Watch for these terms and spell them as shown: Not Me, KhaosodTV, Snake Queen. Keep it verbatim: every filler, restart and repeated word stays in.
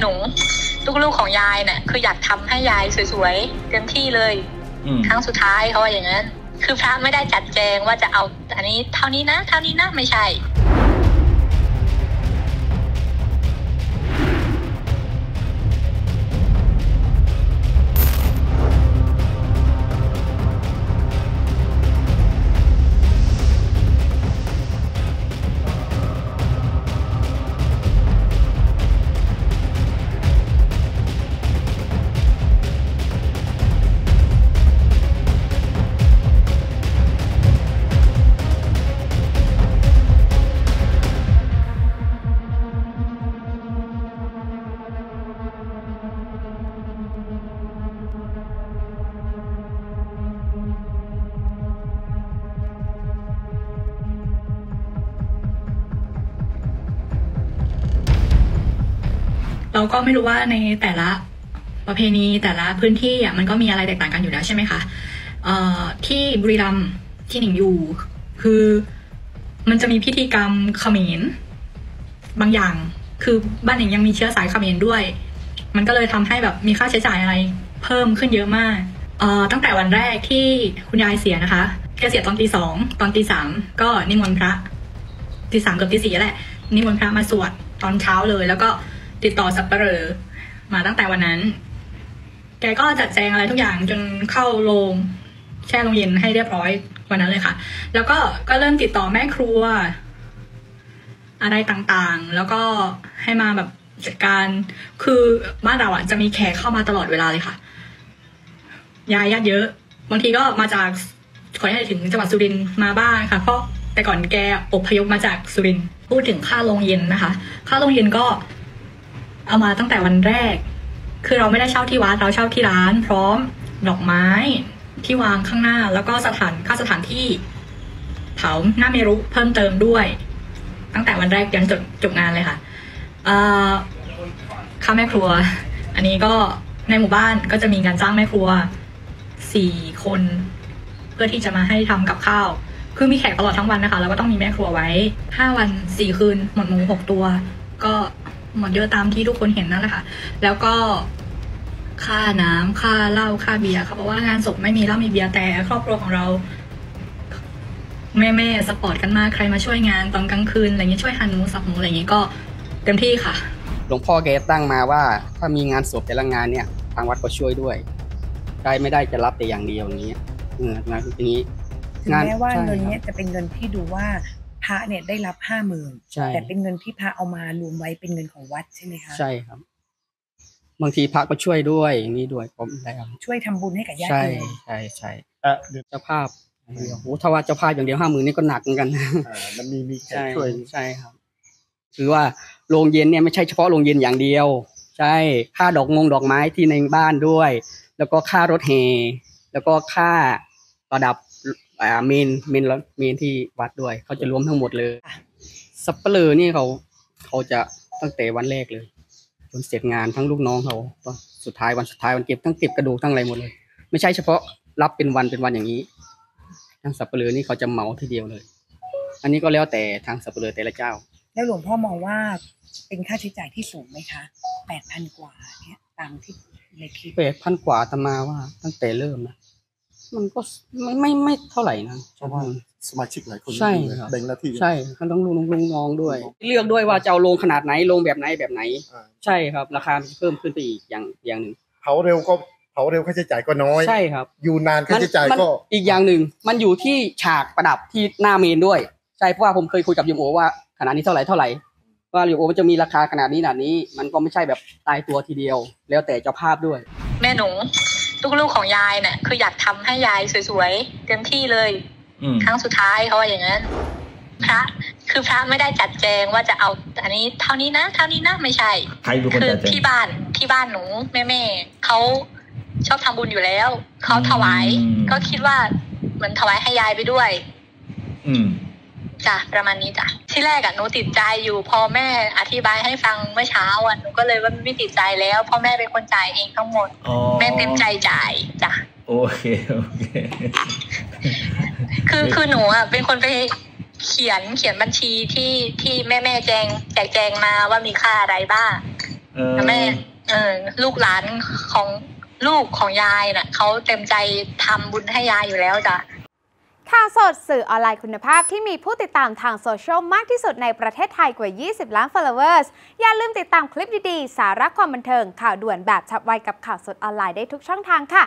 หนูลูกๆของยายเนี่ยคืออยากทำให้ยายสวยๆเต็มที่เลยครั้งสุดท้ายเขาว่าอย่างนั้นคือพระไม่ได้จัดแจงว่าจะเอาอันนี้เท่านี้นะเท่านี้นะไม่ใช่เราก็ไม่รู้ว่าในแต่ละประเพณีแต่ละพื้นที่อ่ะมันก็มีอะไรแตกต่างกันอยู่แล้วใช่ไหมคะที่บุรีรัมย์ที่หนิงอยู่คือมันจะมีพิธีกรรมเขมรบางอย่างคือบ้านหนิงยังมีเชื้อสายเขมรด้วยมันก็เลยทำให้แบบมีค่าใช้จ่ายอะไรเพิ่มขึ้นเยอะมากตั้งแต่วันแรกที่คุณยายเสียนะคะแกเสียตอนตีสองตอนตีสามก็นิมนต์พระตีสามกับตีสี่แหละนิมนต์พระมาสวดตอนเช้าเลยแล้วก็ติดต่อสับปะเลอมาตั้งแต่วันนั้นแกก็จัดแจงอะไรทุกอย่างจนเข้าโรงแช่โรงเย็นให้เรียบร้อยวันนั้นเลยค่ะแล้วก็ก็เริ่มติดต่อแม่ครัวอะไรต่างๆแล้วก็ให้มาแบบจัดการคือบ้านเราอ่ะจะมีแขกเข้ามาตลอดเวลาเลยค่ะยายญาติเยอะบางทีก็มาจากขอให้ถึงจังหวัดสุรินทร์มาบ้างค่ะเพราะแต่ก่อนแกอพยพมาจากสุรินทร์พูดถึงค่าโรงเย็นนะคะค่าโรงเย็นก็เอามาตั้งแต่วันแรกคือเราไม่ได้เช่าที่วัดเราเช่าที่ร้านพร้อมดอกไม้ที่วางข้างหน้าแล้วก็สถานค่าสถานที่เผาหน้าเมรุเพิ่มเติมด้วยตั้งแต่วันแรกยันจบจบงานเลยค่ะค่าแม่ครัวอันนี้ก็ในหมู่บ้านก็จะมีการจ้างแม่ครัวสี่คนเพื่อที่จะมาให้ทำกับข้าวคือมีแขกตลอดทั้งวันนะคะแล้วก็ต้องมีแม่ครัวไว้ห้าวันสี่คืนหมดหมูหกตัวก็หมดเยอะตามที่ทุกคนเห็นนั่นแหละค่ะแล้วก็ค่าน้ำค่าเหล้าค่าเบียร์ค่ะเพราะว่างานศพไม่มีเหล้ามีเบียร์แต่ครอบครัวของเราแม่แม่สปอร์ตกันมากใครมาช่วยงานตอนกลางคืนอะไรเงี้ยช่วยหั่นหมูสับหมูอะไรเงี้ยก็เต็มที่ค่ะหลวงพ่อแกตั้งมาว่าถ้ามีงานศพแต่ละงานเนี่ยทางวัดก็ช่วยด้วยได้ไม่ได้จะรับแต่อย่างเดียวอย่างเงี้ยเอองานทีนี้งานแม้ว่าเงินเนี้ยจะเป็นเงินที่ดูว่าพระเนี่ยได้รับห้าหมื่นแต่เป็นเงินที่พระเอามารวมไว้เป็นเงินของวัดใช่ไหมคะใช่ครับบางทีพระก็ช่วยด้วยอย่างนี้ด้วยผมได้ครับช่วยทำบุญให้กับญาติใช่ใช่ใช่เจ้าภาพโอ้โหถ้าว่าเจ้าภาพอย่างเดียวห้าหมื่นนี่ก็หนักเหมือนกันมันมีมีใช่ใช่ครับคือว่าโรงเย็นเนี่ยไม่ใช่เฉพาะโรงเย็นอย่างเดียวใช่ค่าดอกมงดอกไม้ที่ในบ้านด้วยแล้วก็ค่ารถแห่แล้วก็ค่าประดับอ่าเมนเมนแล้วเมนที่วัดด้วยเขาจะรวมทั้งหมดเลยสับปะเลอนี่เขาเขาจะตั้งแต่วันแรกเลยจนเสร็จงานทั้งลูกน้องเขาสุดท้ายวันสุดท้ายวันเก็บทั้งเก็บกระดูกทั้งอะไรหมดเลยไม่ใช่เฉพาะรับเป็นวันเป็นวันอย่างนี้ทางสับปะเลอนี่เขาจะเหมาทีเดียวเลยอันนี้ก็แล้วแต่ทางสับปะเลอแต่ละเจ้าแล้วหลวงพ่อมองว่าเป็นค่าใช้จ่ายที่สูงไหมคะแปดพันกว่าเนี่ยตามที่ในคลิปแปดพันกว่าตามมาว่าตั้งแต่เริ่มนะมันก็ไม่ไม่ไม่เท่าไหร่นะเพราะว่าสมาชิกหลายคนใช่แบ่งหน้าที่ใช่เขาต้องลุงลุงน้องด้วยเลือกด้วยว่าจะเอาลงขนาดไหนลงแบบไหนแบบไหนใช่ครับราคาเพิ่มขึ้นไปอีกอย่างอย่างหนึ่งเผาเร็วก็เผาเร็วค่าใช้จ่ายก็น้อยใช่ครับอยู่นานค่าใช้จ่ายก็อีกอย่างหนึ่งมันอยู่ที่ฉากประดับที่หน้าเมนด้วยใช่เพราะว่าผมเคยคุยกับยมโอว่าขนาดนี้เท่าไหร่เท่าไหร่ว่ายมโอมันจะมีราคาขนาดนี้ขนาดนี้มันก็ไม่ใช่แบบตายตัวทีเดียวแล้วแต่เจ้าภาพด้วยแม่หนูลูกๆของยายเนี่ยคืออยากทำให้ยายสวยๆเต็มที่เลยครั้งสุดท้ายเขาว่าอย่างนั้นพระคือพระไม่ได้จัดแจงว่าจะเอาอันนี้เท่านี้นะเท่านี้นะไม่ใช่คือที่บ้านที่บ้านหนูแม่ๆเขาชอบทำบุญอยู่แล้วเขาถวายก็คิดว่าเหมือนถวายให้ยายไปด้วยอืจ้ะประมาณนี้จ้ะที่แรกอะหนูติดใจอยู่พอแม่อธิบายให้ฟังเมื่อเช้าอะหนูก็เลยว่าไม่ติดใจแล้วพ่อแม่เป็นคนจ่ายเองทั้งหมดแม่เต็มใจจ่ายจ้ะโอเคโอเคคือคือหนูอะเป็นคนไปเขียนเขียนบัญชีที่ที่แม่แม่แจงแจกแจงมาว่ามีค่าอะไรบ้าง แม่เออลูกหลานของลูกของยายน่ะเขาเต็มใจทำบุญให้ยายอยู่แล้วจ้ะข่าวสดสื่อออนไลน์คุณภาพที่มีผู้ติดตามทางโซเชียลมากที่สุดในประเทศไทยกว่ายี่สิบล้าน followers อย่าลืมติดตามคลิปดีๆสาระความบันเทิงข่าวด่วนแบบฉับไวกับข่าวสดออนไลน์ได้ทุกช่องทางค่ะ